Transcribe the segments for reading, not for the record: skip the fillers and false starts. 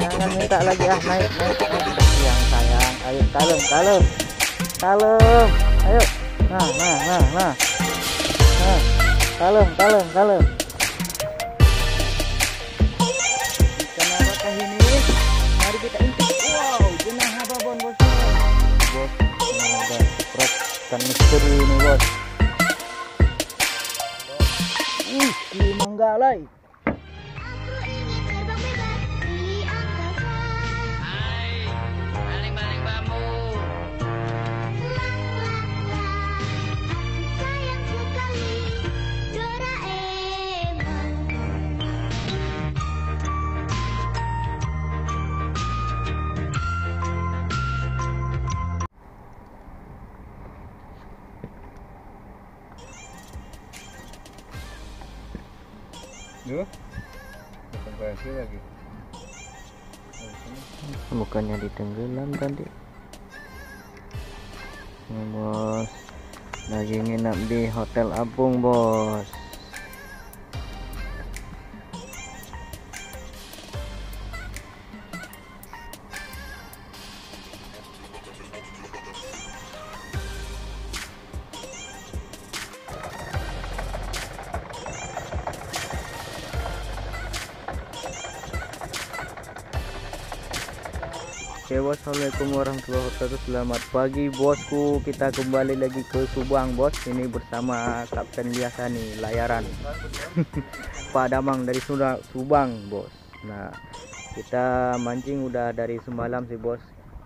Jangan minta lagi, ah, naik. Yang sayang, ayo kalem, ayo. Nah, kalem. Ikan apakah ini? Mari kita intip. Wow, jenah babon bos. Ada truk ikan misteri ini bos. Ih, menggalai. Lagi. Bukannya ditenggelam tadi. Ini bos lagi nginap di Hotel Apung bos. Assalamualaikum warahmatullahi wabarakatuh. Selamat pagi bosku. Kita kembali lagi ke Subang bos. Ini bersama Kapten Biasa nih layaran Pak Damang dari Subang bos. Nah, kita mancing udah dari semalam sih bos.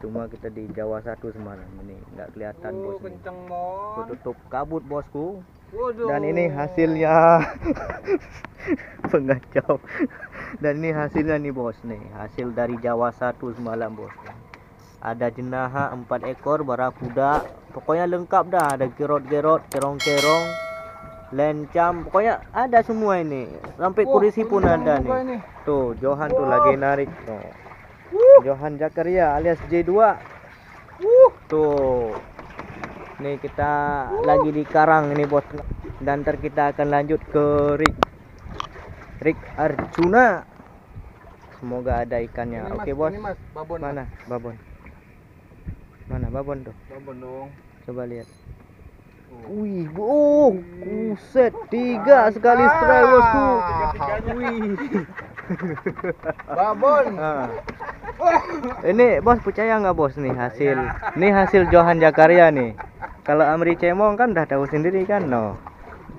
Cuma kita di Jawa 1 semalam ini nggak kelihatan bos. Ketutup kabut bosku. Waduh. Dan ini hasilnya pengacau. Dan ini hasilnya nih bos nih. Hasil dari Jawa 1 semalam bos. Ada jenaha 4 ekor, barakuda, pokoknya lengkap dah. Ada gerot-gerot, kerong-kerong, lencam, pokoknya ada semua ini. Sampai kurisi pun ada nih. Ini. Tuh, Johan tuh lagi narik. Tuh. Johan Jakaria alias J2. Tuh. Nih kita lagi di karang ini bos. Dan ntar kita akan lanjut ke Rick Arjuna. Semoga ada ikannya. Oke, bos. Ini Mas, babon. Mana? Babon. Mana babon tuh? Babon dong. Coba lihat. Wih, oh, kuset 3 sekali strike bosku. Wih. Babon. Nah. Ini bos percaya nggak bos nih hasil? Ini hasil Johan Jakaria nih. Kalau Amri Cemong kan udah tahu sendiri kan, no.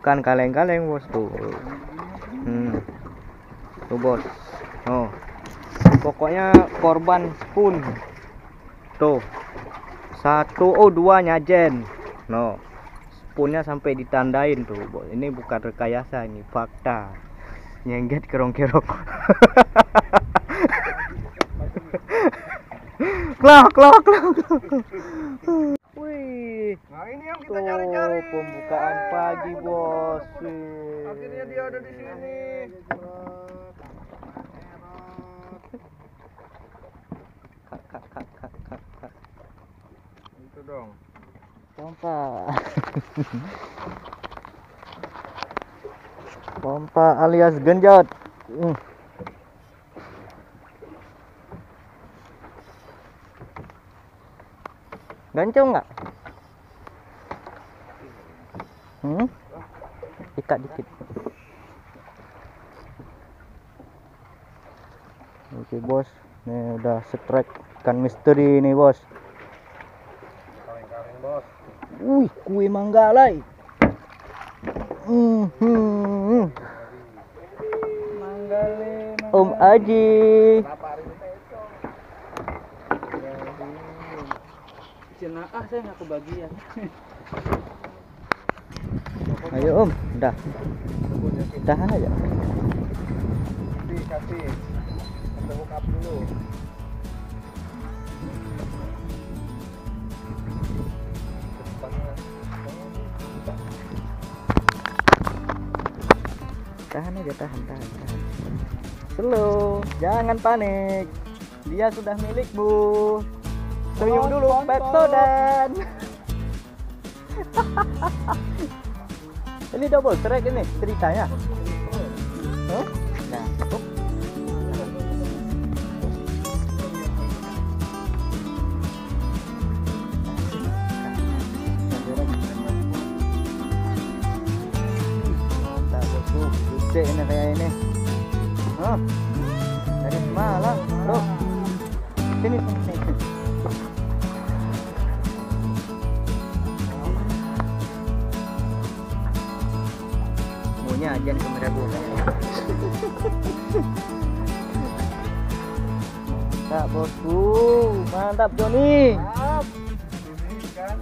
Bukan kaleng-kaleng bosku. Tuh bos. Oh. Pokoknya korban spoon. Tuh. Dua nyajen. No. Spoonnya sampai ditandain tuh. Ini bukan rekayasa, ini fakta. Nyengget kerong-kerong. Klok. Wih. Nah, ini yang kita cari-cari. Pembukaan pagi, bos. Akhirnya dia ada di sini. Kak. Itu dong. Pompa alias genjot. Gancung nggak? Ikat dikit. Oke bos, ini udah strike ikan misteri ini bos. Wih, kue manggalai. Om Aji. Jenaka saya nggak kebagian. Ayo Om, dah. Tahan aja. Kasih. Hook up dulu. Tahan aja. Slow, jangan panik. Dia sudah milik, Bu. Senyum dulu, pepsodan. Ini double strike ini ceritanya. Nah, ini kayak ini. Oh, dari semalam, bro. Sini, sini. Maunya aja nih kamera gue. Mantap bosku, mantap Joni. Mantap. Ini kan.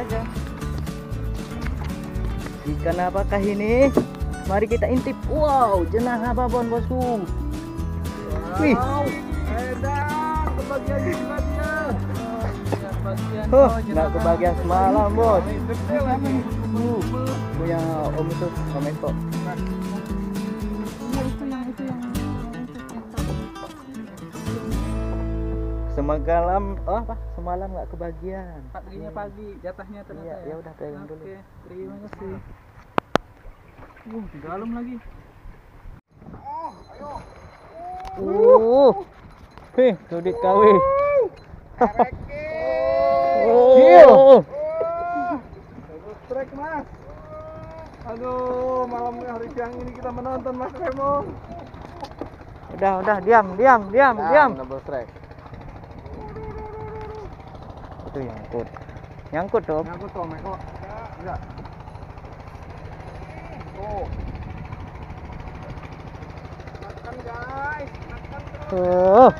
Aja. Ikan apakah ini? Mari kita intip. Wow, jenah babon bosku. Wow. Wih. Edan, kebagian juga. Oh, nggak kebagian semalam bos. Punya Om itu komen kok. Semalam nggak kebagian. Paginya pagi, jatahnya ternyata. Ya udah pegang dulu. Oke, terima kasih. Dalam lagi. Oh, ayo. Heh, sudit kawi. Trek Mas. Aduh, malam hari siang ini kita menonton Mas Remo. Udah, diam. Double track. Itu nyangkut dong. Nyangkut dong, Meko. Enggak. Oh. Makan guys, makan terus.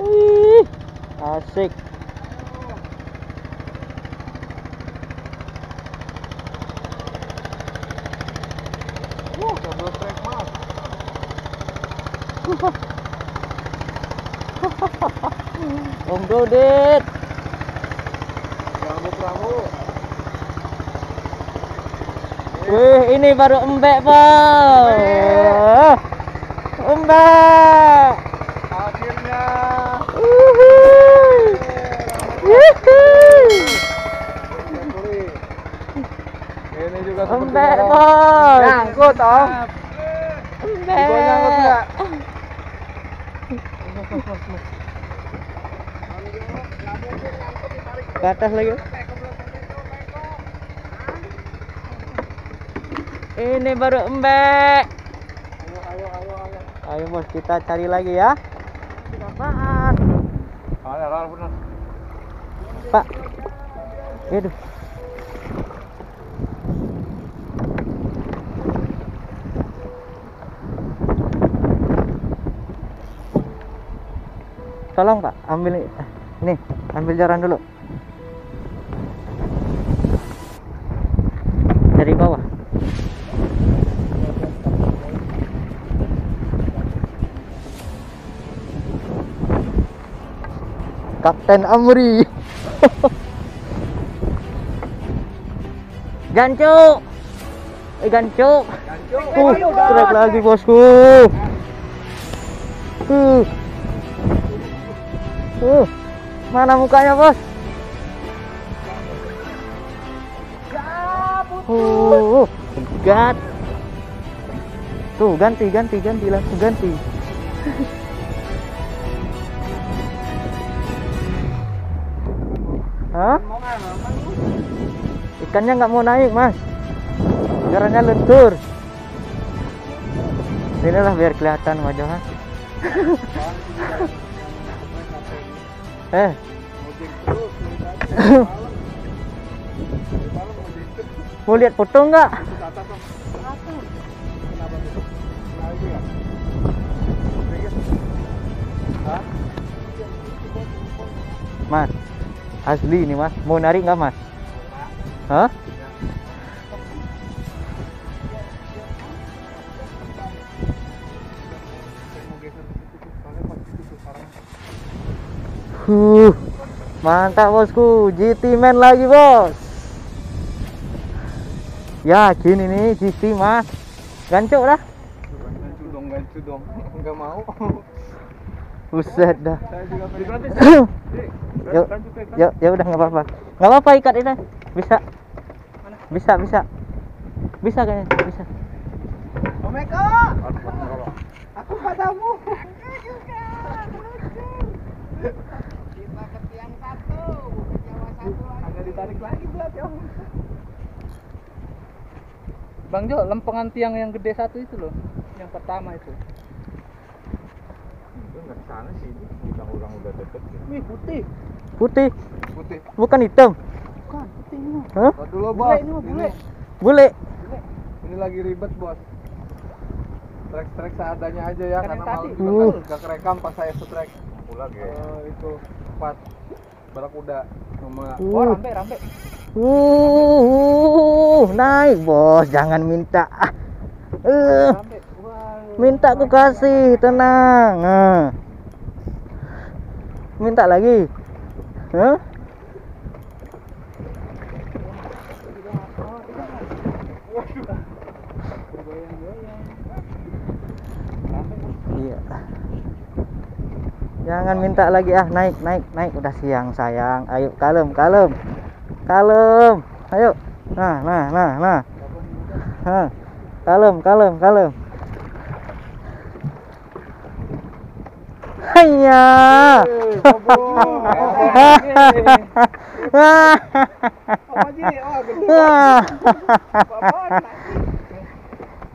Wih, asik. Double track mas. Om Dodit, rambut. Wih, ini baru embek bos. Embek. Akhirnya. Ini juga embek bos. Nyangkut toh. Embek. Ke atas lagi. Ini baru embek. Ayo bos, kita cari lagi ya. Apaan? Pak. Aduh. Tolong Pak, ambil nih, ambil jaran dulu. Dari bawah. Kapten Amri. Gancuk. Trek lagi bosku. Mana mukanya bos? Gat. Tuh, ganti langsung. Hah? Ikannya nggak mau naik mas, jarannya lentur. Inilah biar kelihatan wajahnya. Mau lihat foto nggak? Mas, asli ini mas, mau narik nggak mas? Hah? Mantap bosku, GT man lagi bos. Yakin ini GT mas. Gancuk dah. Gancuk dong. Enggak mau. Buset dah. Ya udah enggak apa-apa. Enggak apa-apa, ikat ini. Bisa. Bisa kayaknya, bisa. Om Aku padamu. Aku juga menuju. Kita ke tiang satu, ke Jawa satu lagi. Agak ditarik lagi buat ya. Bang Jo, lempengan tiang yang gede satu itu loh, yang pertama itu. Itu nggak kesana sih, kita orang udah deket. Wih putih. Putih. Putih. Bukan hitam. Bukan putih ini. Hah? Dulu bos. Bule ini mah bule. Bule. Ini lagi ribet bos. Trek-trek seadanya aja ya, karena malu gak kerekam pas saya setrek. Aku lagi itu empat barakuda sama oh rambe. Naik bos, jangan minta. Minta aku kasih, tenang. Minta lagi. Jangan minta lagi ah, naik udah siang sayang. Ayo kalem. Ayo. Nah. Kalem. Hayya.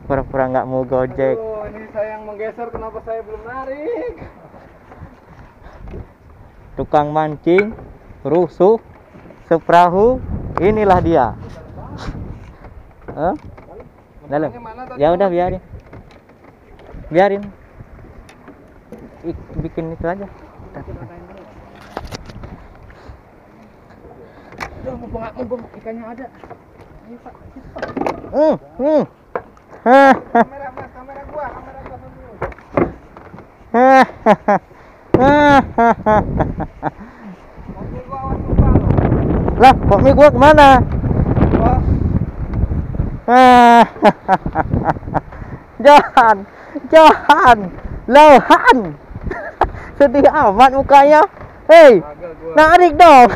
Pura-pura nggak mau gojek. Aduh, ini sayang menggeser, kenapa saya belum narik? Tukang mancing rusuh seperahu, inilah dia. Dalam. Ya udah biarin. Bikin itu aja. Udah mumpung ikannya ada. Ayo Pak, kamera Mas, kamera gua dulu. Lah, kopi gua kemana? Johan, Lohan. Sedih amat mukanya. Hei, narik dong.